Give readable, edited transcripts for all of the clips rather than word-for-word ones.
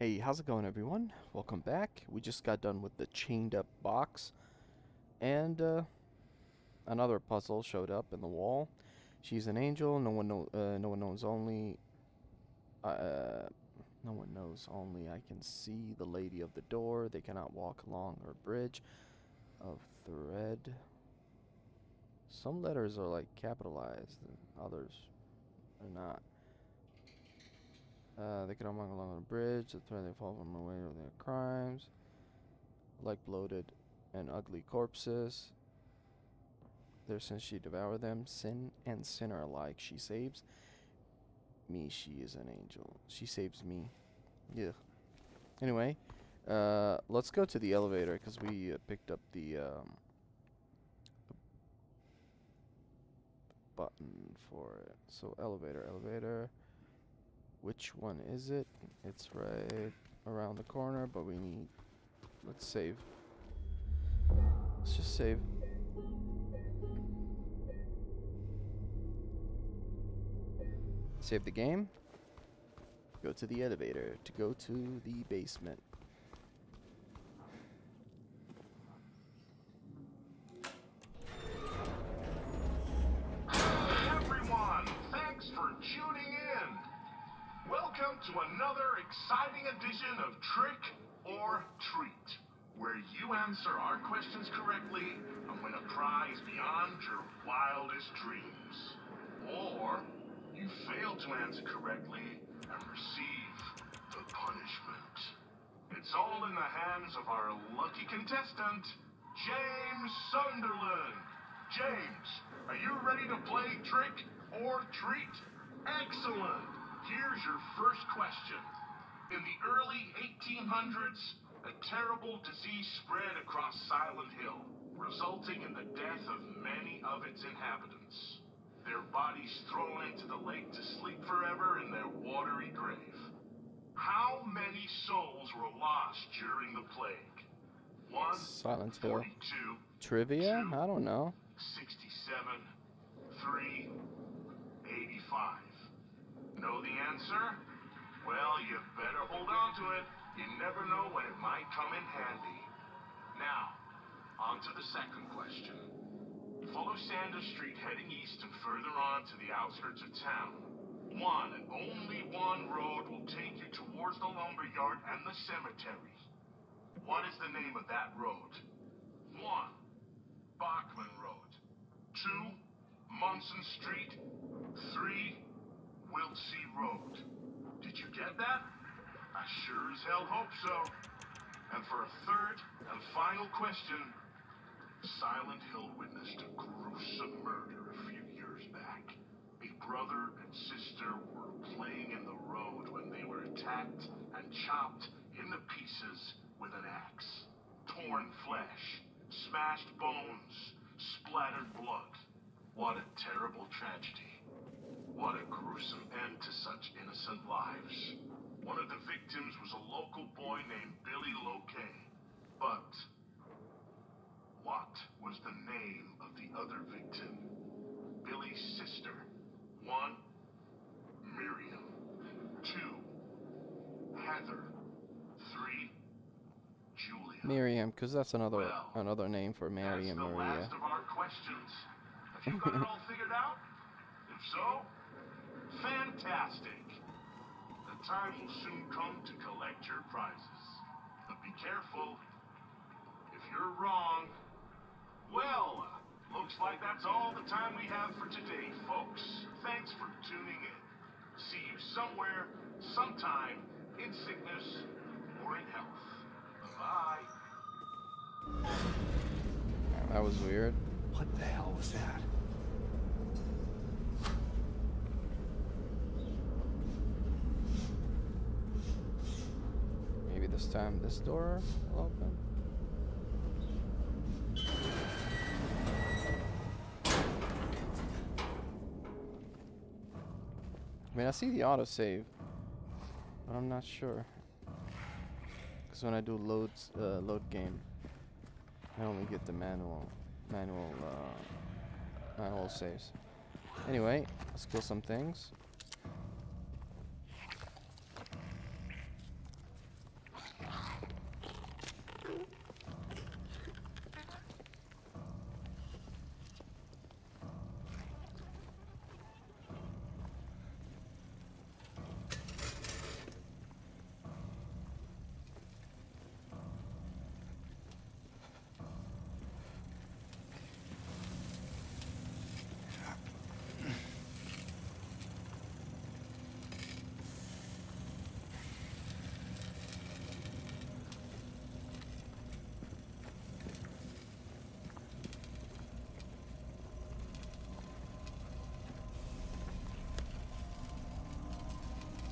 Hey, how's it going, everyone? Welcome back. We just got done with the chained up box, and another puzzle showed up in the wall. She's an angel. No one knows only I can see the lady of the door. They cannot walk along her bridge of thread. Some letters are like capitalized and others are not. They could all walk along the bridge. The thread they fall from the weight of their crimes, like bloated and ugly corpses. There, since she devoured them, sin and sinner alike. She saves me. She is an angel. She saves me. Yeah. Anyway, let's go to the elevator because we picked up the button for it. So elevator, elevator. Which one is it? It's right around the corner, but we need... Let's save. Let's just save. Save the game. Go to the elevator to go to the basement. Everyone, thanks for tuning in. Welcome to another exciting edition of Trick or Treat, where you answer our questions correctly and win a prize beyond your wildest dreams. Or you fail to answer correctly and receive the punishment. It's all in the hands of our lucky contestant, James Sunderland. James, are you ready to play Trick or Treat? Excellent! Here's your first question. In the early 1800s, a terrible disease spread across Silent Hill, resulting in the death of many of its inhabitants. Their bodies thrown into the lake to sleep forever in their watery grave. How many souls were lost during the plague? 1, Silent Hill. 42, Trivia? 2, I don't know. 67, 3, 85. Know the answer? Well, you better hold on to it. You never know when it might come in handy. Now, on to the second question. Follow Sanders Street heading east and further on to the outskirts of town. One and only one road will take you towards the lumberyard and the cemetery. What is the name of that road? 1. Bachman Road. 2. Munson Street. 3. Wiltsey Road. Did you get that? I sure as hell hope so. And for a third and final question, Silent Hill witnessed a gruesome murder a few years back. A brother and sister were playing in the road when they were attacked and chopped into pieces with an axe. Torn flesh, smashed bones, splattered blood. What a terrible tragedy. What a gruesome end to such innocent lives. One of the victims was a local boy named Billy Loquet. But what was the name of the other victim? Billy's sister. 1, Miriam. 2, Heather. 3, Julia. Miriam, because that's another name for Mary and Maria. That's the last of our questions. Have you got it all figured out? If so, fantastic! The time will soon come to collect your prizes. But be careful. If you're wrong... Well, looks like that's all the time we have for today, folks. Thanks for tuning in. See you somewhere, sometime, in sickness or in health. Bye-bye. That was weird. What the hell was that? This time this door will open. I mean, I see the autosave, but I'm not sure. Because when I do load game, I only get the manual saves. Anyway, let's kill some things.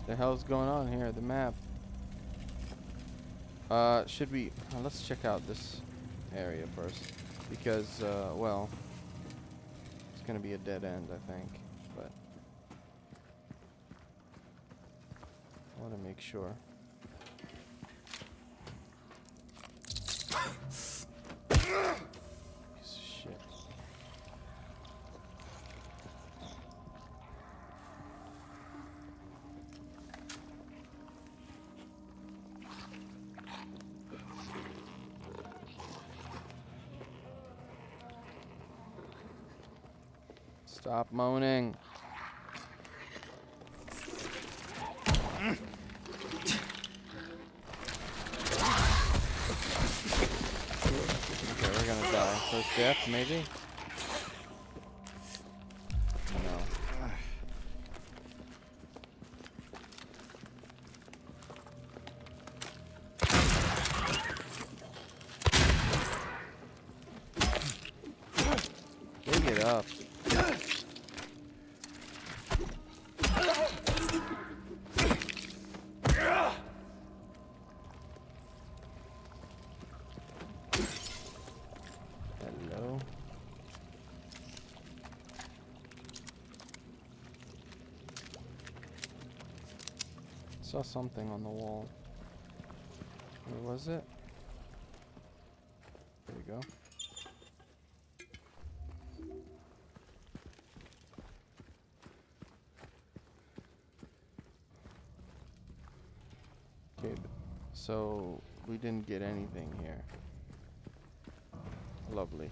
the hell's going on here? The map. Should we... let's check out this area first. Because, well... it's gonna be a dead end, I think. But... I wanna make sure. Stop moaning. Okay, we're gonna die. First death, maybe? No. Dig it up. Saw something on the wall. Where was it? There we go. Okay, so we didn't get anything here. Lovely.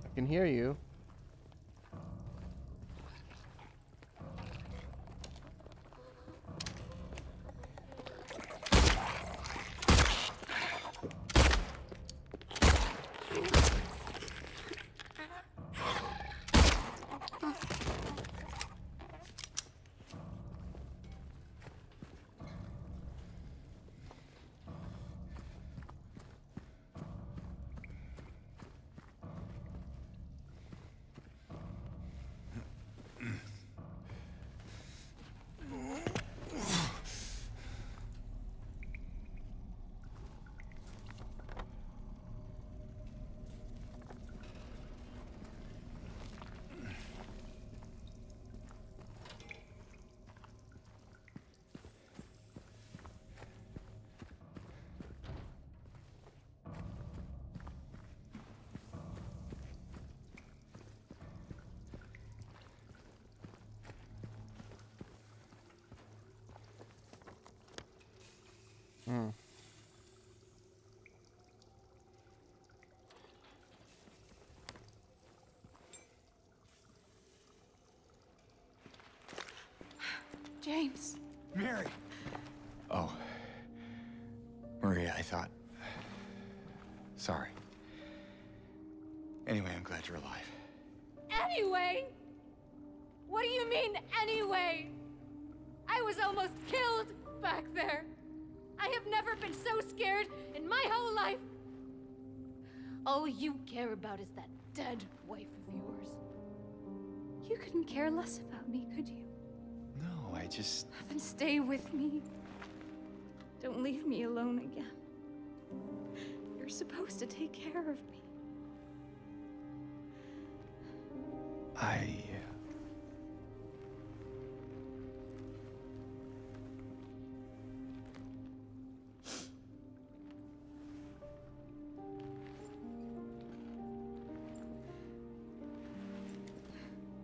I can hear you. James. Mary. Oh. Maria, I thought. Sorry. Anyway, I'm glad you're alive. Anyway? What do you mean, anyway? I was almost killed back there. I have never been so scared in my whole life. All you care about is that dead wife of yours. You couldn't care less about me, could you? No, I just... Then stay with me. Don't leave me alone again. You're supposed to take care of me.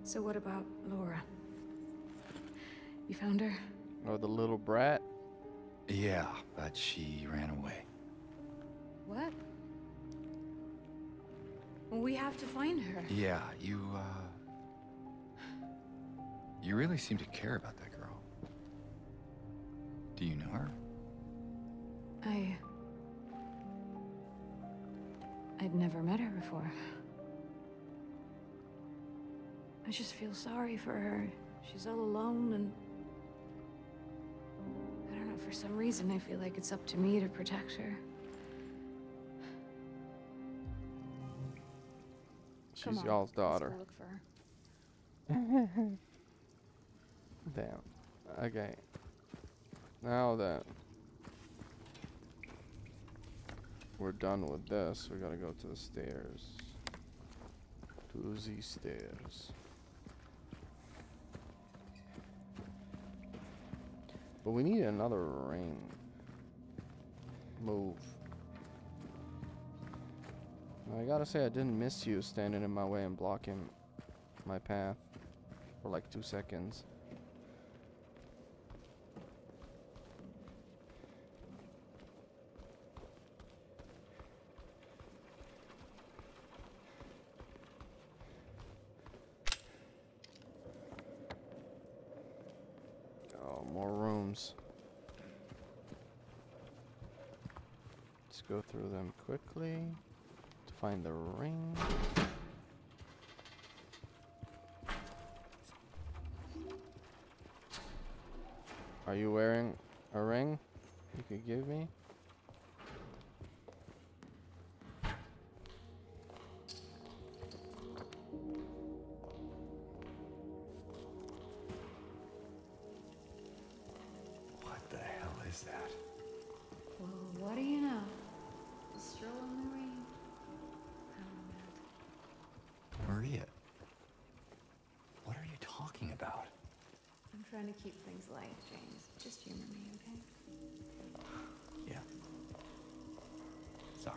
So what about Laura? You found her? Oh, the little brat? Yeah, but she ran away. What? Well, we have to find her. Yeah, you really seem to care about that girl. Do you know her? I'd never met her before. I just feel sorry for her. She's all alone and... I don't know, for some reason I feel like it's up to me to protect her. She's y'all's daughter. Let's go look for her. Damn. Okay. Now that we're done with this, we gotta go to the stairs. To the stairs. But we need another ring. Move. Now I gotta say, I didn't miss you standing in my way and blocking my path for like 2 seconds. Let's go through them quickly to find the ring. Are you wearing a ring you could give me? Trying to keep things light, James. Just humor me, okay? Yeah. Sorry.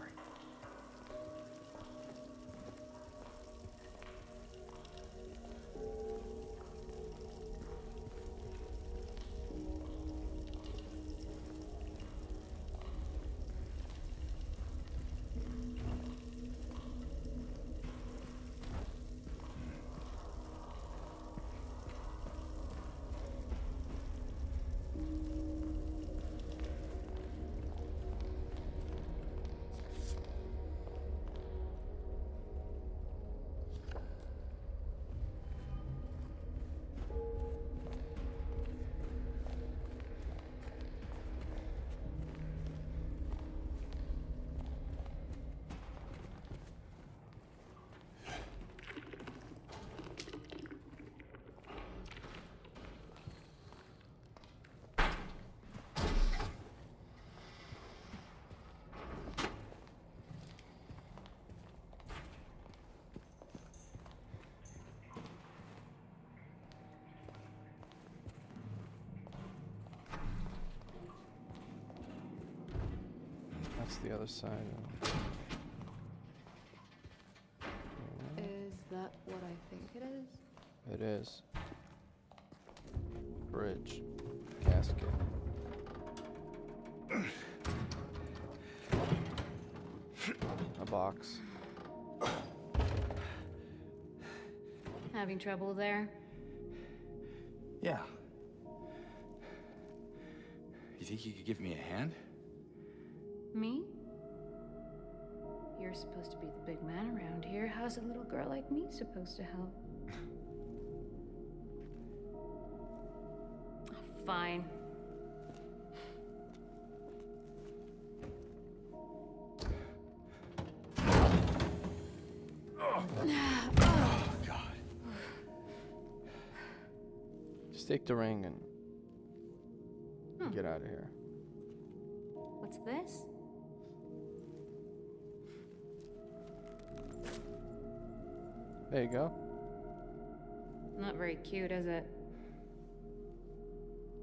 That's the other side. Is that what I think it is? It is. Bridge. Casket. A box. Having trouble there? Yeah. You think you could give me a hand? Me? You're supposed to be the big man around here. How's a little girl like me supposed to help? Oh, fine. Oh, God. Just take the ring and get out of here. What's this? There you go. Not very cute, is it?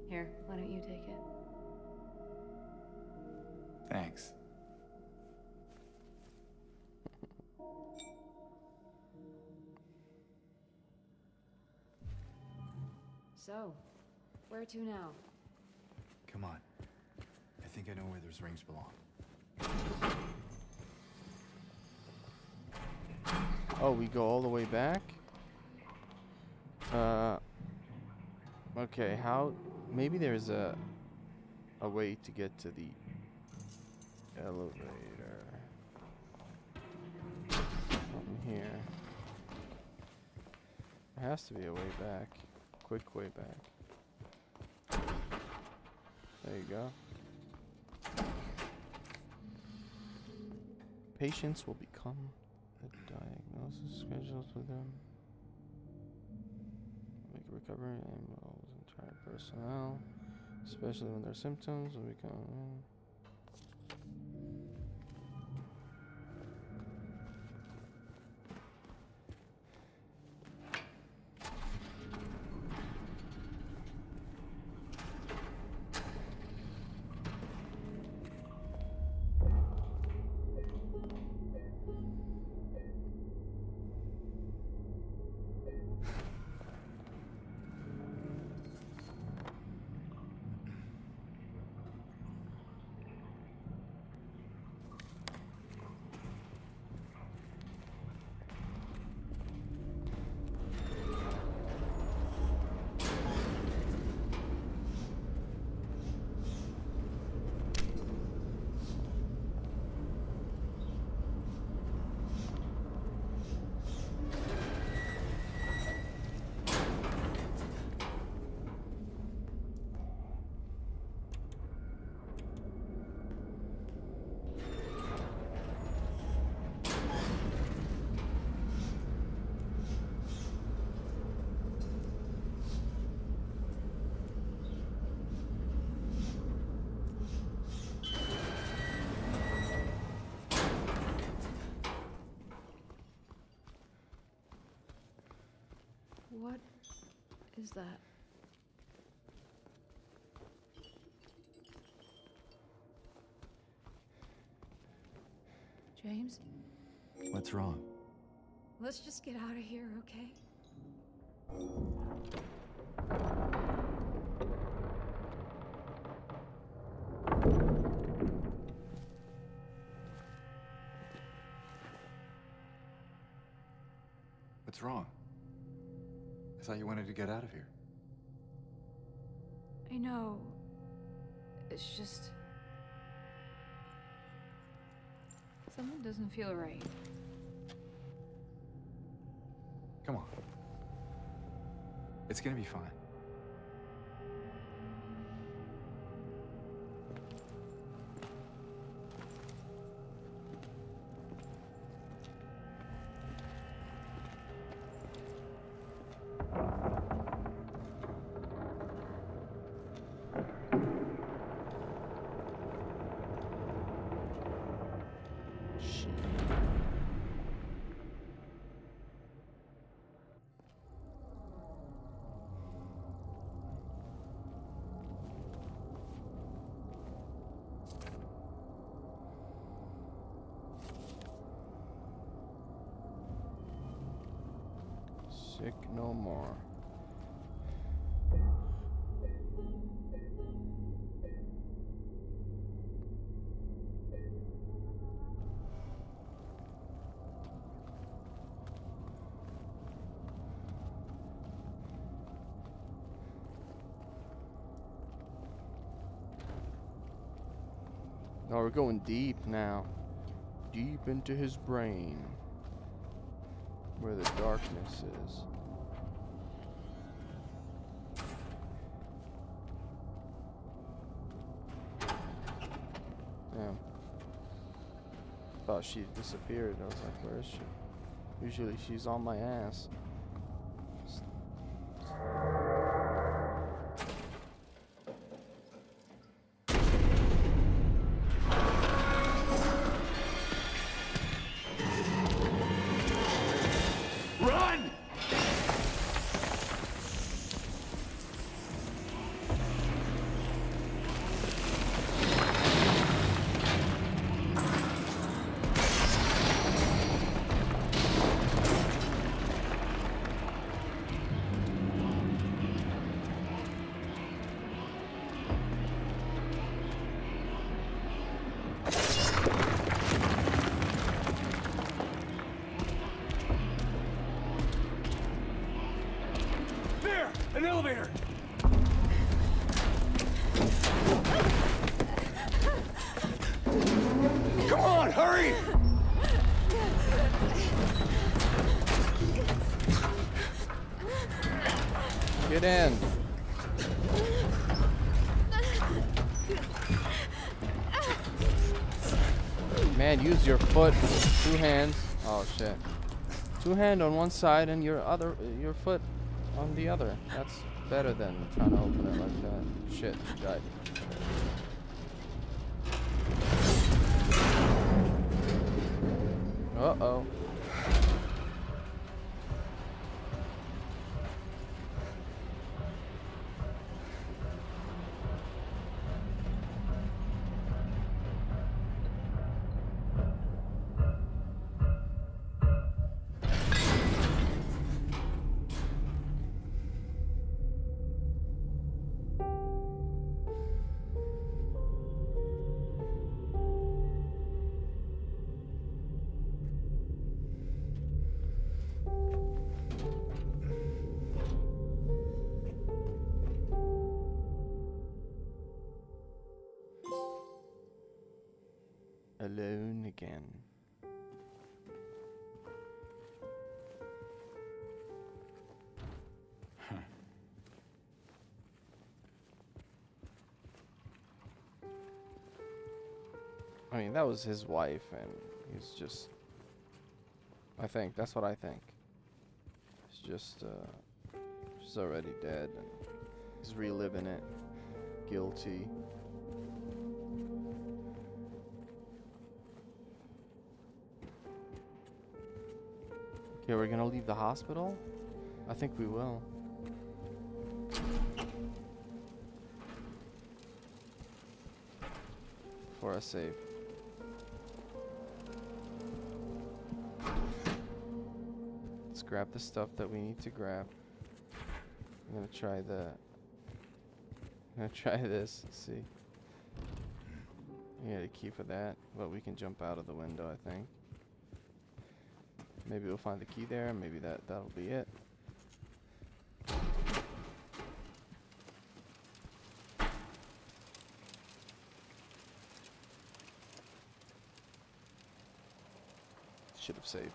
Here, why don't you take it? Thanks. So, where to now? Come on. I think I know where those rings belong. Oh, we go all the way back? Okay, how... Maybe there's a way to get to the elevator. From here. There has to be a way back. Quick way back. There you go. Patients will become... diagnosis schedules with them. Make a recovery and entire personnel, especially when their symptoms will become. What is that? James? What's wrong? Let's just get out of here, okay? What's wrong? I thought you wanted to get out of here. I know. It's just... something doesn't feel right. Come on. It's gonna be fine. Sick no more. Oh, we're going deep now. Deep into his brain. Where the darkness is. Damn. Thought she disappeared. I was like, where is she? Usually she's on my ass. In. Man, use your foot, two hands. Oh shit! Two hand on one side and your other, your foot on the other. That's better than trying to open it like that. Shit, she died. Uh oh. Alone again. Huh. I mean, that was his wife, and he's just... I think, that's what I think. He's just, she's already dead, and he's reliving it. Guilty. Okay, we're gonna leave the hospital? I think we will. Before I save. Let's grab the stuff that we need to grab. I'm gonna try the... I'm gonna try this, let's see. I got a key for that, but we can jump out of the window, I think. Maybe we'll find the key there, maybe that'll be it. Should have saved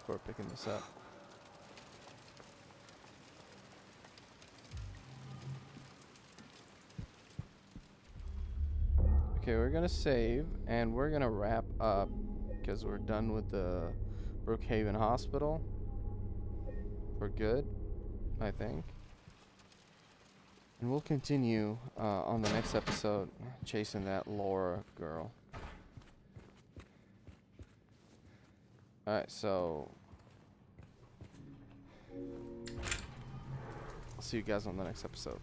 before picking this up. Okay, we're gonna save and we're gonna wrap up because we're done with the Brookhaven Hospital. We're good, I think. And we'll continue on the next episode chasing that Laura girl. Alright, so... I'll see you guys on the next episode.